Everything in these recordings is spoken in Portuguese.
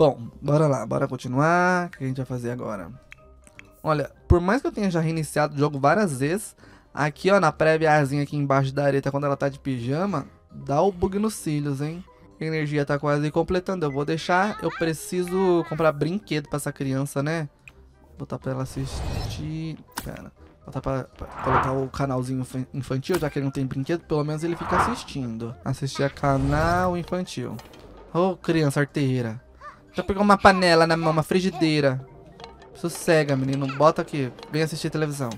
Bom, bora lá, bora continuar. O que a gente vai fazer agora? Olha, por mais que eu tenha já reiniciado o jogo várias vezes, aqui ó, na préviazinha aqui embaixo da areta, quando ela tá de pijama, dá o bug nos cílios, hein? A energia tá quase completando, eu vou deixar. Eu preciso comprar brinquedo pra essa criança, né? Botar pra ela assistir... Pera, botar pra colocar o canalzinho infantil, já que ele não tem brinquedo, pelo menos ele fica assistindo. Assistir a canal infantil. Ô, criança arteira. Já pegou uma panela na mão, uma frigideira. Sossega, menino, bota aqui. Vem assistir televisão.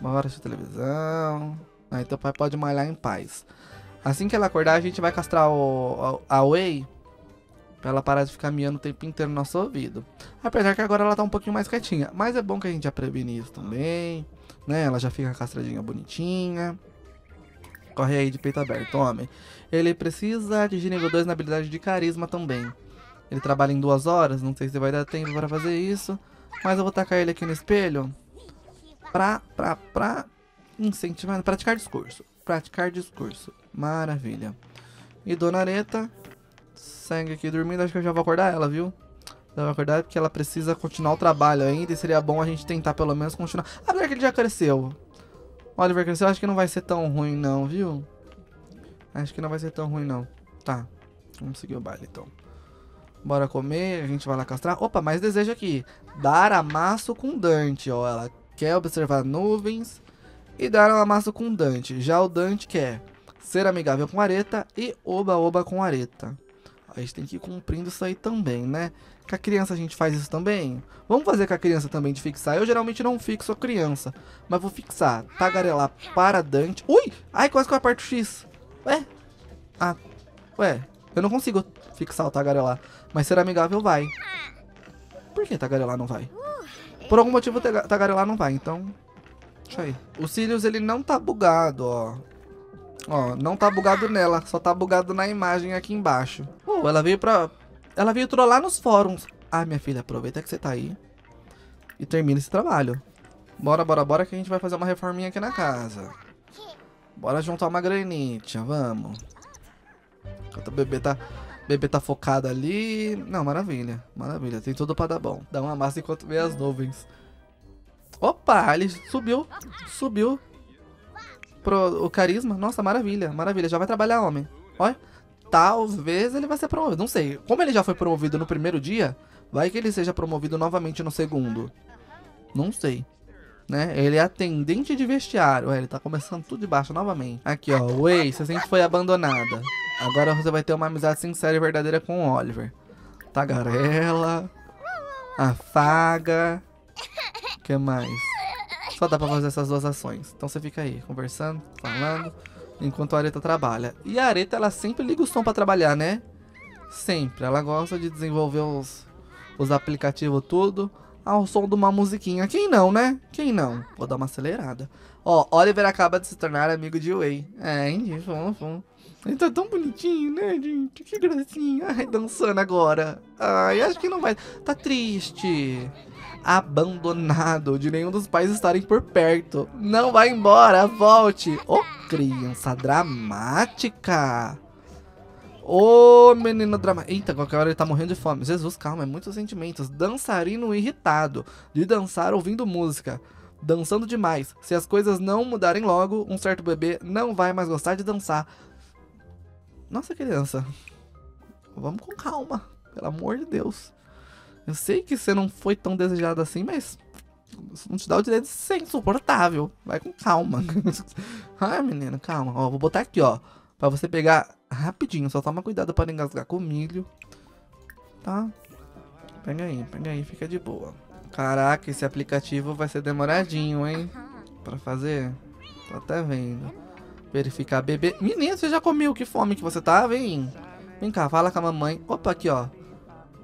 Bora assistir televisão. Ah, então o pai pode malhar em paz. Assim que ela acordar, a gente vai castrar a Wei pra ela parar de ficar miando o tempo inteiro no nosso ouvido. Apesar que agora ela tá um pouquinho mais quietinha. Mas é bom que a gente já previne isso também, né? Ela já fica castradinha bonitinha. Corre aí de peito aberto, homem. Ele precisa de nível 2 na habilidade de carisma também. Ele trabalha em 2 horas. Não sei se vai dar tempo para fazer isso. Mas eu vou tacar ele aqui no espelho pra incentivar, praticar discurso. Praticar discurso. Maravilha. E Dona Areta segue aqui dormindo. Acho que eu já vou acordar ela, viu? Eu vou acordar porque ela precisa continuar o trabalho ainda. E seria bom a gente tentar pelo menos continuar. Ah, porque ele já cresceu. O Oliver cresceu. Acho que não vai ser tão ruim não, viu? Acho que não vai ser tão ruim não. Tá. Vamos seguir o baile então. Bora comer. A gente vai lá castrar. Opa, mais desejo aqui. Dar amasso com Dante. Ó, ela quer observar nuvens. E dar um amasso com Dante. Já o Dante quer ser amigável com Areta e oba-oba com Areta. A gente tem que ir cumprindo isso aí também, né? Com a criança a gente faz isso também? Vamos fazer com a criança também de fixar. Eu geralmente não fixo a criança, mas vou fixar. Tagarelar para Dante. Ui! Ai, quase que eu aperto o X. Ué? Ah, ué. Eu não consigo fixar o tagarelar. Mas ser amigável vai. Por que tagarelar não vai? Por algum motivo tagarelar não vai, então... Deixa aí. O Sirius, ele não tá bugado, ó. Ó, não tá bugado nela. Só tá bugado na imagem aqui embaixo. Ela veio pra... Ela veio trollar nos fóruns. Ah, minha filha, aproveita que você tá aí. E termina esse trabalho. Bora, bora, bora que a gente vai fazer uma reforminha aqui na casa. Bora juntar uma graninha, vamos. Enquanto o bebê tá focado ali. Não, maravilha. Maravilha, tem tudo pra dar bom. Dá uma massa enquanto vê as nuvens. Opa, ele subiu. Subiu pro o carisma. Nossa, maravilha, maravilha. Já vai trabalhar, homem. Olha, talvez ele vai ser promovido. Não sei, como ele já foi promovido no primeiro dia, vai que ele seja promovido novamente no segundo. Não sei, né? Ele é atendente de vestiário. Ele tá começando tudo de baixo novamente. Aqui, ó, Wei, você sempre foi abandonada. Agora você vai ter uma amizade sincera e verdadeira com o Oliver. Tagarela. Afaga. O que mais? Só dá pra fazer essas duas ações. Então você fica aí, conversando, falando, enquanto a Areta trabalha. E a Areta, ela sempre liga o som pra trabalhar, né? Sempre. Ela gosta de desenvolver os aplicativos, tudo, ao som de uma musiquinha. Quem não, né? Quem não? Vou dar uma acelerada. Ó, Oliver acaba de se tornar amigo de Wei. É, hein? Fofo. Ele tá tão bonitinho, né, gente? Que gracinha. Ai, dançando agora. Ai, acho que não vai. Tá triste. Abandonado, de nenhum dos pais estarem por perto. Não vai embora, volte. Ô, criança dramática. Ô, menino dramático. Eita, qualquer hora ele tá morrendo de fome. Jesus, calma, é muitos sentimentos. Dançarino irritado, de dançar ouvindo música. Dançando demais. Se as coisas não mudarem logo, um certo bebê não vai mais gostar de dançar. Nossa, criança, vamos com calma, pelo amor de Deus. Eu sei que você não foi tão desejado assim, mas isso não te dá o direito de ser insuportável. Vai com calma. Ai, menino, calma. Ó, vou botar aqui, ó, pra você pegar rapidinho. Só toma cuidado pra não engasgar com milho. Tá? Pega aí, fica de boa. Caraca, esse aplicativo vai ser demoradinho, hein? Pra fazer? Tô até vendo. Verificar bebê. Menino, você já comeu? Que fome que você tá, vem. Vem cá, fala com a mamãe. Opa, aqui, ó.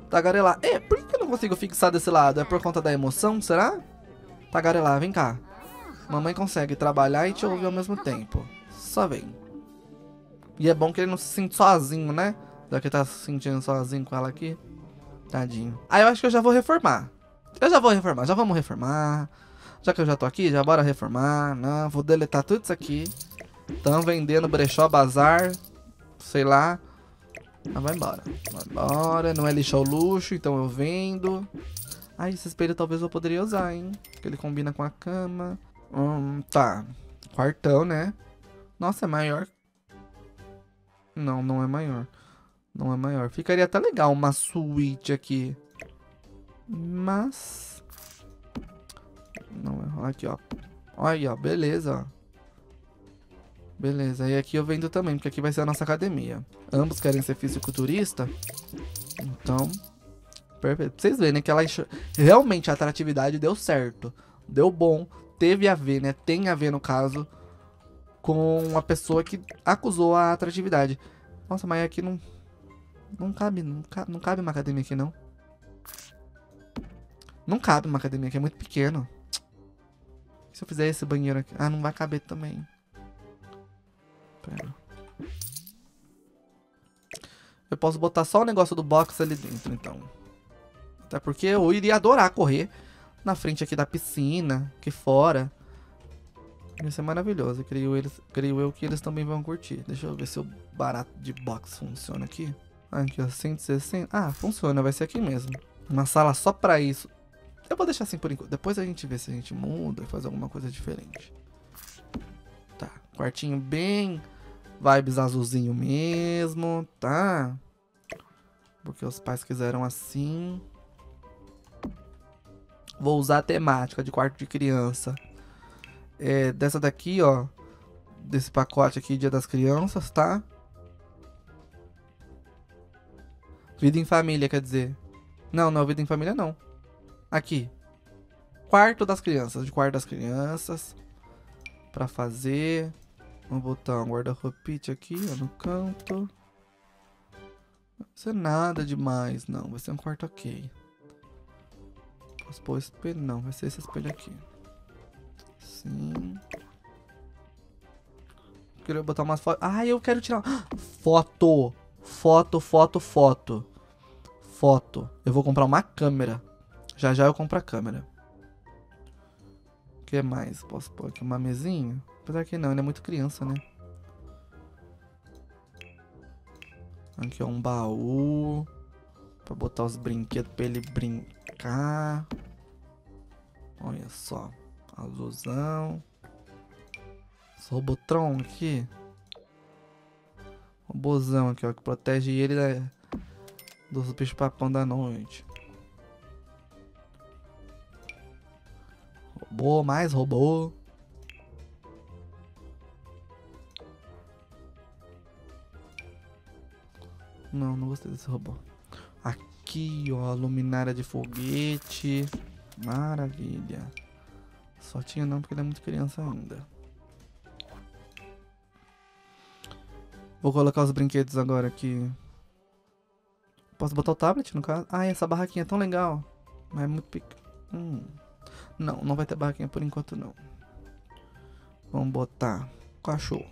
Tagarelar. É, por que eu não consigo fixar desse lado? É por conta da emoção, será? Tagarelar, vem cá. Mamãe consegue trabalhar e te ouvir ao mesmo tempo. Só vem. E é bom que ele não se sente sozinho, né? Já que ele tá se sentindo sozinho com ela aqui. Tadinho. Aí eu acho que eu já vou reformar. Eu já vou reformar, já vamos reformar. Já que eu já tô aqui, já bora reformar. Não, vou deletar tudo isso aqui. Tão vendendo brechó, bazar, sei lá. Ah, vai embora. Vai embora. Não é lixo ao luxo, então eu vendo. Ah, esse espelho talvez eu poderia usar, hein? Porque ele combina com a cama. Tá. Quartão, né? Nossa, é maior. Não, não é maior. Não é maior. Ficaria até legal uma suíte aqui. Mas... não, aqui, ó. Olha aí, ó. Beleza, ó. Beleza, e aqui eu vendo também, porque aqui vai ser a nossa academia. Ambos querem ser fisiculturista. Então, perfeito. Pra vocês verem, né, que ela realmente a atratividade deu certo. Deu bom, teve a ver, né, tem a ver no caso, com a pessoa que acusou a atratividade. Nossa, mas aqui não cabe uma academia aqui, não. Não cabe uma academia aqui, é muito pequeno. Se eu fizer esse banheiro aqui... ah, não vai caber também. Pera. Eu posso botar só o negócio do box ali dentro, então. Até porque eu iria adorar correr na frente aqui da piscina, aqui fora. Isso é maravilhoso. Eu creio eu que eles também vão curtir. Deixa eu ver se o barato de box funciona aqui. Aqui, ó, 160. Ah, funciona, vai ser aqui mesmo. Uma sala só pra isso. Eu vou deixar assim por enquanto. Depois a gente vê se a gente muda e faz alguma coisa diferente. Tá, quartinho bem... vibes azulzinho mesmo, tá? Porque os pais quiseram assim. Vou usar a temática de quarto de criança. É, dessa daqui, ó. Desse pacote aqui, Dia das Crianças, tá? Vida em família, quer dizer. Não, não, vida em família não. Aqui. Quarto das crianças, de quarto das crianças. Pra fazer... vamos botar um guarda-roupite aqui, ó, no canto. Não vai ser nada demais, não. Vai ser um quarto ok. Posso pôr o espelho? Não, vai ser esse espelho aqui. Sim. Queria botar umas fotos. Ah, eu quero tirar... foto! Foto, foto, foto. Foto. Eu vou comprar uma câmera. Já, já eu compro a câmera. O que mais? Posso pôr aqui uma mesinha? Apesar que não, ele é muito criança, né? Aqui, ó, um baú. Pra botar os brinquedos pra ele brincar. Olha só. Azulzão. Esse Robotron aqui. Robozão aqui, ó, que protege ele dos bichos papão da noite. Robô, mais robô. Não, não gostei desse robô. Aqui, ó, luminária de foguete. Maravilha. Só tinha não, porque ele é muito criança ainda. Vou colocar os brinquedos agora aqui. Posso botar o tablet, no caso? Ah, essa barraquinha é tão legal. Mas é muito pequena. Não, não vai ter barraquinha por enquanto, não. Vamos botar cachorro.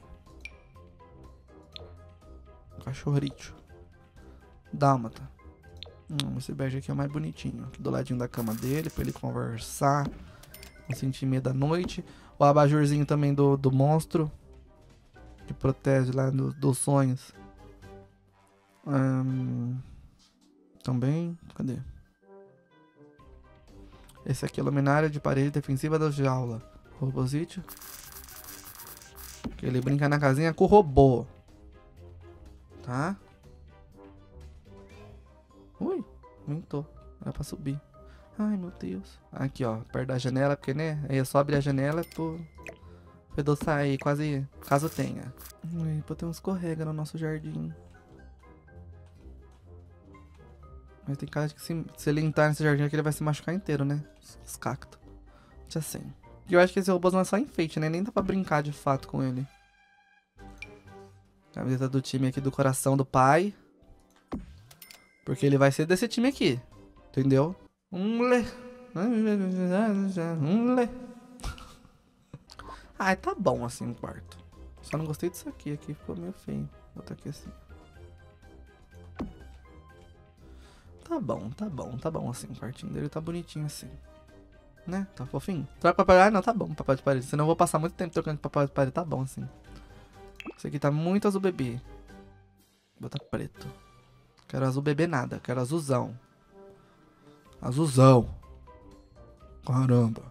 Cachorrito. Dálmata. Esse bege aqui é o mais bonitinho. Aqui do ladinho da cama dele, pra ele conversar. Não sentir medo da noite. O abajurzinho também do monstro. Que protege lá dos sonhos. Também. Cadê? Esse aqui é a luminária de parede defensiva da jaula. Robozito. Que ele brinca na casinha com o robô. Tá? Ui, aumentou. Era pra subir. Ai, meu Deus. Aqui, ó. Perto da janela, porque, né? Aí eu só abrir a janela pro... fedor sair, quase... caso tenha. Ui, pô, tem um escorrega no nosso jardim. Mas tem cara de que se ele entrar nesse jardim aqui, ele vai se machucar inteiro, né? Os cactos. Já sei. E eu acho que esse robô não é só enfeite, né? Nem dá pra brincar de fato com ele. Camiseta do time aqui do coração do pai. Porque ele vai ser desse time aqui. Entendeu? Ah, tá bom assim o quarto. Só não gostei disso aqui. Aqui ficou meio feio. Vou botar aqui assim. Tá bom, tá bom, tá bom assim. O quartinho dele tá bonitinho assim. Né? Tá fofinho. Troca papel de parede? Não, tá bom papel de parede. Senão eu vou passar muito tempo trocando papel de parede. Tá bom assim. Isso aqui tá muito azul bebê. Vou botar preto. Quero azul bebê nada, quero azulzão. Azulzão. Caramba.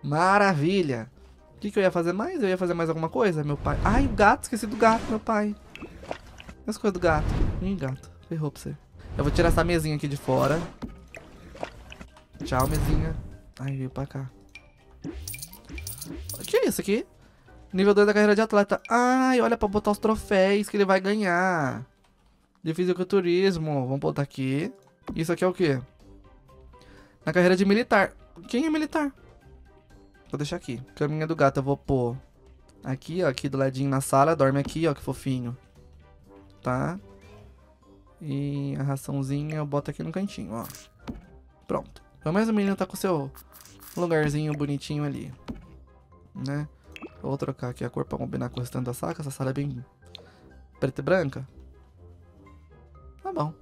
Maravilha. O que, que eu ia fazer mais? Eu ia fazer mais alguma coisa? Meu pai... Ai, o gato. Esqueci do gato, meu pai. As coisas do gato. Gato. Ferrou pra você. Eu vou tirar essa mesinha aqui de fora. Tchau, mesinha. Ai, veio pra cá. O que é isso aqui? Nível 2 da carreira de atleta. Ai, olha pra botar os troféus que ele vai ganhar. De fisiculturismo. Vamos botar aqui. Isso aqui é o quê? Na carreira de militar. Quem é militar? Vou deixar aqui. Caminha do gato eu vou pôr aqui, ó. Aqui do ladinho na sala. Dorme aqui, ó. Que fofinho. Tá? E a raçãozinha eu boto aqui no cantinho, ó. Pronto. Pelo menos o menino tá com o seu lugarzinho bonitinho ali. Né? Eu vou trocar aqui a cor pra combinar com o restante da saca. Essa sala é bem preta e branca. Tá bom.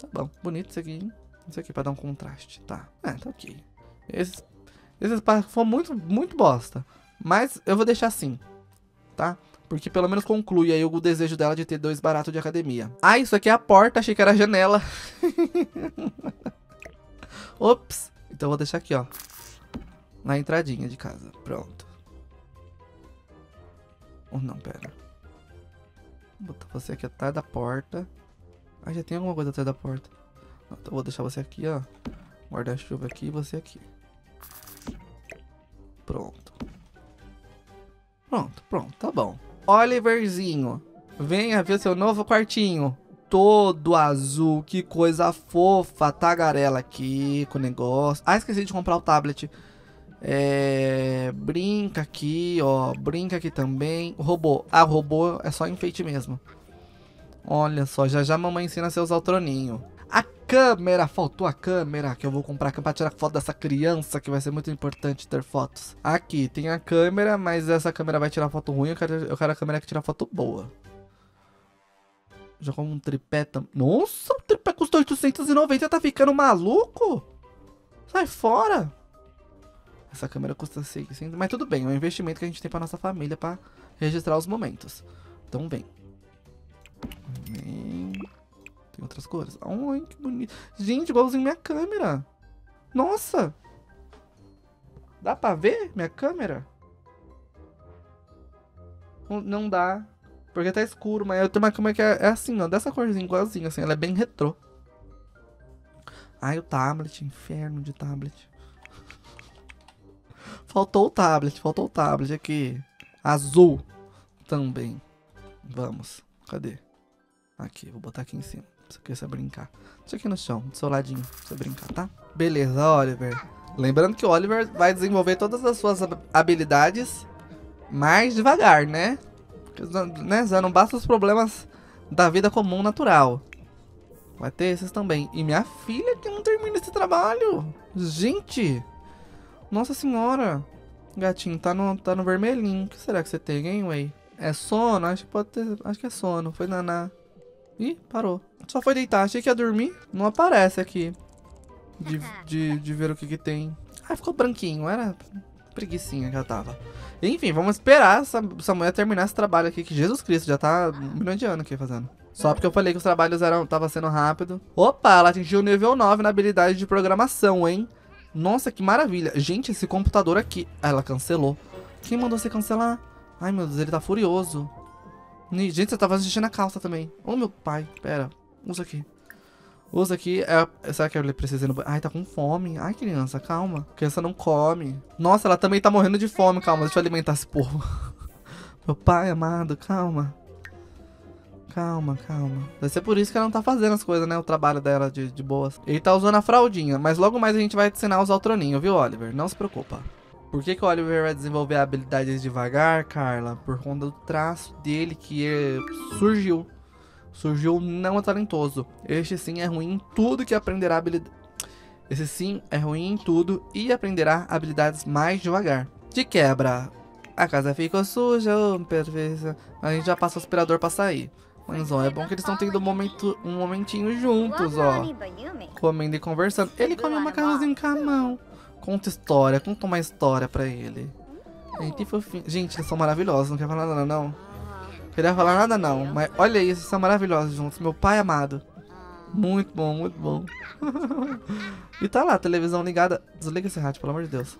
Tá bom. Bonito isso aqui, hein? Isso aqui pra dar um contraste. Tá. É, tá ok. Esse espaço foi muito bosta. Mas eu vou deixar assim. Tá? Porque pelo menos conclui aí o desejo dela de ter dois baratos de academia. Ah, isso aqui é a porta. Achei que era a janela. Ops. Então eu vou deixar aqui, ó. Na entradinha de casa. Pronto. Ou não, pera. Vou botar você aqui atrás da porta. Ah, já tem alguma coisa atrás da porta. Não, então eu vou deixar você aqui, ó. Guarda-chuva aqui e você aqui. Pronto. Pronto, pronto, tá bom. Oliverzinho, venha ver seu novo quartinho. Todo azul, que coisa fofa. Tagarela aqui com o negócio. Ah, esqueci de comprar o tablet. Brinca aqui, ó. Brinca aqui também. Robô. Ah, robô é só enfeite mesmo. Olha só, já já a mamãe ensina a você usar o troninho. A câmera, faltou a câmera. Que eu vou comprar aqui pra tirar foto dessa criança. Que vai ser muito importante ter fotos. Aqui, tem a câmera, mas essa câmera vai tirar foto ruim. Eu quero a câmera que tira foto boa. Já como um tripé também. Nossa, o tripé custou 890, tá ficando maluco? Sai fora. Essa câmera custa 600, mas tudo bem. É um investimento que a gente tem pra nossa família, pra registrar os momentos. Então vem. Vem. Tem outras cores. Ai, que bonito. Gente, igualzinho minha câmera. Nossa. Dá pra ver minha câmera? Não dá. Porque tá escuro, mas eu tenho uma câmera que é assim, ó. Dessa corzinha, igualzinha, assim. Ela é bem retrô. Ai, o tablet. Inferno de tablet. Faltou o tablet aqui. Azul. Também. Vamos. Cadê? Aqui, vou botar aqui em cima. Isso aqui é só brincar. Deixa aqui no chão, do seu ladinho, pra você brincar, tá? Beleza, Oliver. Lembrando que o Oliver vai desenvolver todas as suas habilidades mais devagar, né? Porque, né? Já não basta os problemas da vida comum natural. Vai ter esses também. E minha filha que não termina esse trabalho. Gente! Nossa senhora. Gatinho, tá no vermelhinho. O que será que você tem, hein, Wei? É sono? Acho que pode ter... Acho que é sono. Foi naná. Ih, parou. Só foi deitar. Achei que ia dormir. Não aparece aqui. De ver o que tem. Ah, ficou branquinho. Era preguicinha que ela tava. Enfim, vamos esperar essa mulher terminar esse trabalho aqui. Que Jesus Cristo já tá um milhão de anos aqui fazendo. Só porque eu falei que os trabalhos tava sendo rápido. Opa, ela atingiu o nível 9 na habilidade de programação, hein? Nossa, que maravilha. Gente, esse computador aqui... Ela cancelou. Quem mandou você cancelar? Ai, meu Deus, ele tá furioso. Gente, você tava assistindo a calça também. Ô, meu pai, pera. Usa aqui. Usa aqui. Será que ele precisa ir no banheiro? Ai, tá com fome. Ai, criança, calma. Criança não come. Nossa, ela também tá morrendo de fome. Calma, deixa eu alimentar esse povo. Meu pai amado, calma. Calma, calma. Deve ser por isso que ela não tá fazendo as coisas, né? O trabalho dela de boas. Ele tá usando a fraldinha. Mas logo mais a gente vai ensinar a usar o troninho, viu, Oliver? Não se preocupa. Por que o Oliver vai desenvolver habilidades devagar, Carla? Por conta do traço dele que surgiu. Surgiu não é talentoso. Este sim é ruim em tudo que aprenderá habilidades. Esse sim é ruim em tudo e aprenderá habilidades mais devagar. De quebra, a casa ficou suja, perfeita. A gente já passa o aspirador pra sair. Mas ó, é bom que eles estão tendo um momentinho juntos, ó. Comendo e conversando. Ele come um macarrãozinho com a mão. Conta uma história pra ele. Gente, eles são maravilhosos, não quer falar nada, não. Queria falar nada não, mas olha isso, vocês são maravilhosos juntos, meu pai amado. Muito bom, muito bom. E tá lá, a televisão ligada. Desliga esse rádio, pelo amor de Deus.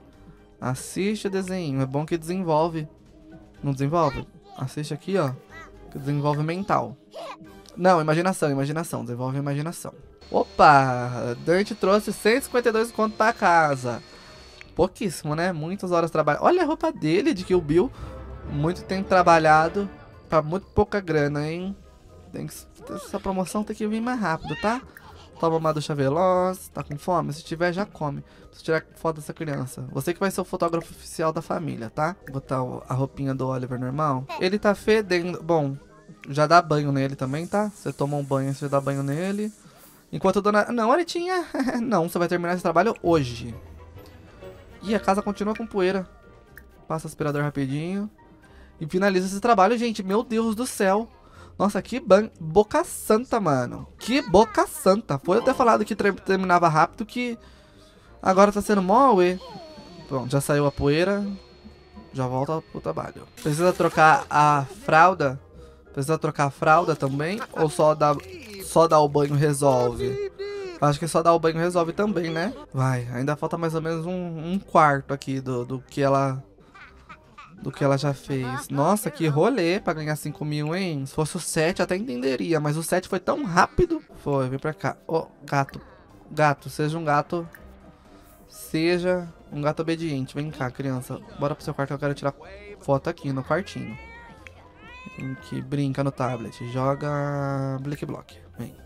Assiste o desenho, é bom que desenvolve. Não desenvolve? Assiste aqui, ó, que desenvolve mental. Não, imaginação, imaginação, desenvolve imaginação. Opa, Dante trouxe 152 conto pra casa. Pouquíssimo, né? Muitas horas trabalhando. Olha a roupa dele, de Kill Bill. Muito tempo trabalhado pra muito pouca grana, hein? Tem que... Essa promoção tem que vir mais rápido, tá? Toma uma ducha veloz. Tá com fome? Se tiver, já come. Preciso tirar foto dessa criança. Você que vai ser o fotógrafo oficial da família, tá? Botar a roupinha do Oliver normal. Ele tá fedendo. Bom, já dá banho nele também, tá? Você toma um banho, você dá banho nele. Enquanto a dona... Não, Anitinha. Não, você vai terminar esse trabalho hoje. Ih, a casa continua com poeira. Passa o aspirador rapidinho. E finaliza esse trabalho, gente. Meu Deus do céu. Nossa, que boca santa, mano. Que boca santa. Foi até falado que terminava rápido, que agora tá sendo mó ué. Bom, já saiu a poeira. Já volta pro trabalho. Precisa trocar a fralda? Precisa trocar a fralda também? Ou só dar o banho resolve? Acho que só dar o banho resolve também, né? Vai, ainda falta mais ou menos um quarto aqui do que ela já fez. Nossa, que rolê pra ganhar 5 mil, hein? Se fosse o 7, até entenderia. Mas o 7 foi tão rápido. Foi, vem pra cá. Ó, gato. Gato, seja um gato. Seja um gato obediente. Vem cá, criança. Bora pro seu quarto, eu quero tirar foto aqui no quartinho. Vem aqui, brinca no tablet. Joga... Blick Block. Vem.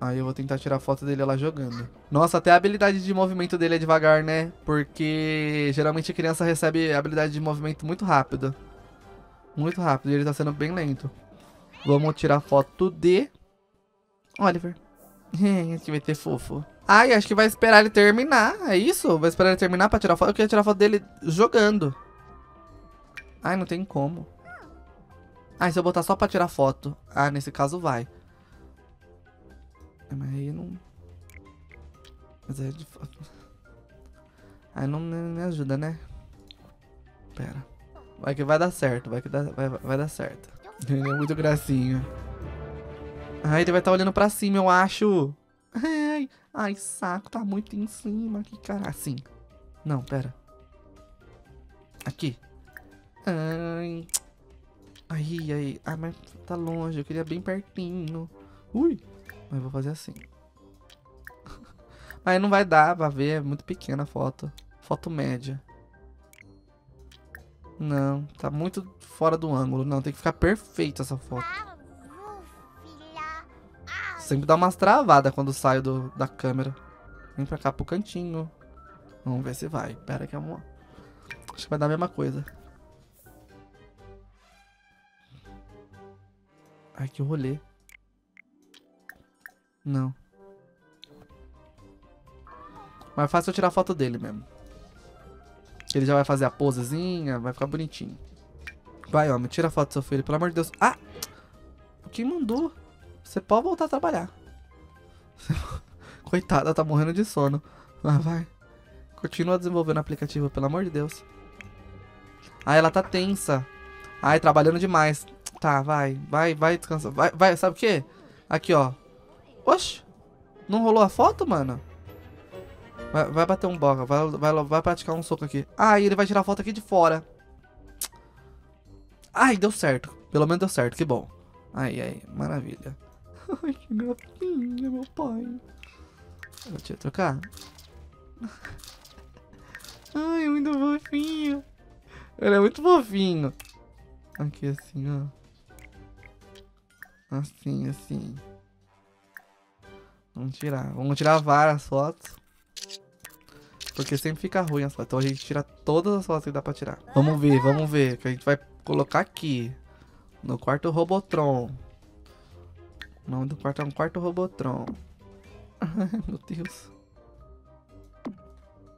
Aí eu vou tentar tirar foto dele lá jogando. Nossa, até a habilidade de movimento dele é devagar, né? Porque geralmente a criança recebe a habilidade de movimento muito rápida. Muito rápido. E ele tá sendo bem lento. Vamos tirar foto de... Oliver. Esse vai ter fofo. Ai, acho que vai esperar ele terminar. É isso? Vai esperar ele terminar pra tirar foto. Eu queria tirar foto dele jogando. Ai, não tem como. Ai, se eu botar só pra tirar foto. Ah, nesse caso vai. Mas aí não... Mas aí de fato... Aí não me ajuda, né? Pera. Vai que vai dar certo, vai dar certo. Ele é muito gracinha. Ai, ele vai estar olhando pra cima, eu acho. Ai, ai, saco, tá muito em cima. Que caralho, assim. Não, pera. Aqui. Ai. Ai, ai. Ai, mas tá longe, eu queria bem pertinho. Ui. Mas eu vou fazer assim. Aí não vai dar pra ver, é muito pequena a foto. Foto média. Não, tá muito fora do ângulo. Não, tem que ficar perfeita essa foto. Sempre dá umas travadas quando saio da câmera. Vem pra cá pro cantinho. Vamos ver se vai. Pera que é uma... Acho que vai dar a mesma coisa. Ai, que rolê. Não. Mas é fácil eu tirar foto dele mesmo. Ele já vai fazer a posezinha, vai ficar bonitinho. Vai, homem, tira a foto do seu filho, pelo amor de Deus. Ah! Quem mandou? Você pode voltar a trabalhar. Coitada, tá morrendo de sono. Mas vai. Continua desenvolvendo o aplicativo, pelo amor de Deus. Ah, ela tá tensa. Ai, trabalhando demais. Tá, vai, descansa. Vai, sabe o quê? Aqui, ó. Oxe, não rolou a foto, mano? Vai bater um boga, vai praticar um soco aqui. Ah, e ele vai tirar a foto aqui de fora. Ai, deu certo. Pelo menos deu certo, que bom. Ai, maravilha. Ai, que gracinha, meu pai. Deixa eu trocar. Ai, é muito fofinho. Ele é muito fofinho. Aqui assim, ó. Assim, assim. Vamos tirar várias fotos. Porque sempre fica ruim as fotos. Então a gente tira todas as fotos que dá pra tirar. Vamos ver, que a gente vai colocar aqui. No quarto Robotron. O nome do quarto é um quarto Robotron. Ai, meu Deus.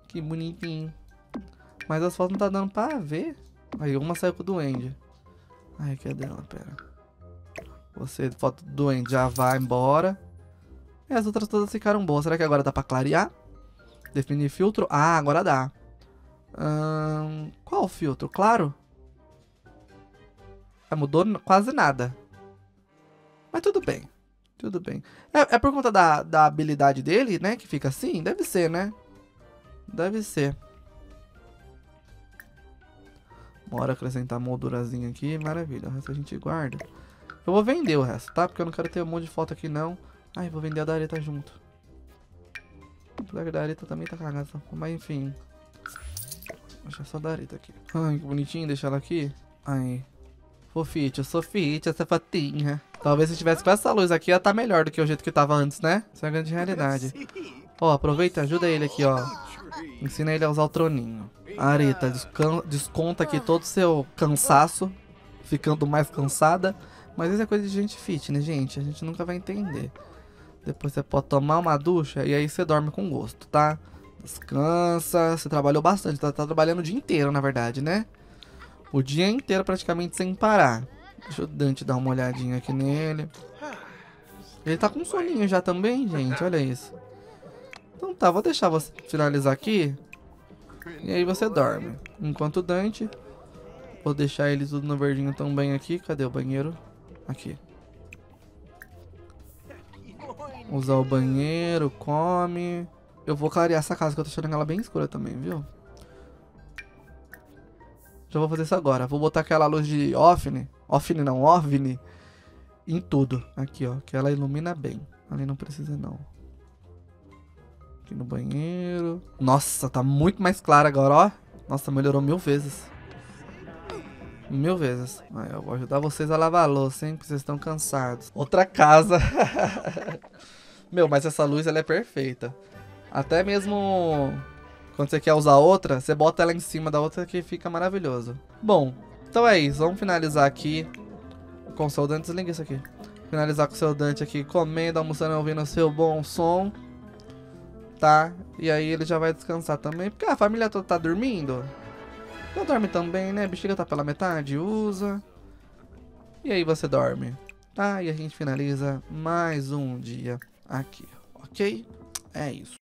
Que bonitinho. Mas as fotos não tá dando pra ver. Aí uma saiu com o duende. Ai, que é dela, pera. Você, foto do duende, já vai embora. E as outras todas ficaram boas. Será que agora dá pra clarear? Definir filtro? Ah, agora dá. Qual o filtro? Claro? Mudou quase nada. Mas tudo bem. Tudo bem. É por conta da habilidade dele, né? Que fica assim? Deve ser, né? Deve ser. Bora acrescentar a moldurazinha aqui. Maravilha. O resto a gente guarda. Eu vou vender o resto, tá? Porque eu não quero ter um monte de foto aqui, não. Ai, vou vender a da areta junto. A da areta também tá cagada. Mas enfim. Vou deixar só a da areta aqui. Ai, que bonitinho deixar ela aqui. Ai. Fofite, eu sou fit, essa fatinha. Talvez se tivesse com essa luz aqui, ia tá melhor do que o jeito que tava antes, né? Isso é a grande realidade. Ó, aproveita, ajuda ele aqui, ó. Ensina ele a usar o troninho. Areta, desconta aqui todo o seu cansaço. Ficando mais cansada. Mas isso é coisa de gente fit, né, gente? A gente nunca vai entender. Depois você pode tomar uma ducha e aí você dorme com gosto, tá? Descansa, você trabalhou bastante. Tá trabalhando o dia inteiro, na verdade, né? O dia inteiro praticamente sem parar. Deixa o Dante dar uma olhadinha aqui nele. Ele tá com soninho já também, gente. Olha isso. Então tá, vou deixar você finalizar aqui. E aí você dorme. Enquanto o Dante... Vou deixar ele tudo no verdinho também aqui. Cadê o banheiro? Aqui. Usar o banheiro, come. Eu vou clarear essa casa que eu tô deixando ela bem escura também, viu? Já vou fazer isso agora. Vou botar aquela luz de OVNI. OVNI não, OVNI. Em tudo. Aqui, ó. Que ela ilumina bem. Ali não precisa, não. Aqui no banheiro. Nossa, tá muito mais claro agora, ó. Nossa, melhorou 1000 vezes. 1000 vezes. Aí, eu vou ajudar vocês a lavar a louça, hein? Porque vocês estão cansados. Outra casa. Meu, mas essa luz, ela é perfeita. Até mesmo... Quando você quer usar outra, você bota ela em cima da outra que fica maravilhoso. Bom, então é isso. Vamos finalizar aqui com o seu Dante. Desliga isso aqui. Finalizar com o seu Dante aqui, comendo, almoçando, ouvindo o seu bom som. Tá? E aí ele já vai descansar também. Porque a família toda tá dormindo. Eu dorme também, né? A bexiga tá pela metade, usa. E aí você dorme. Tá? E a gente finaliza mais um dia aqui, ok? É isso.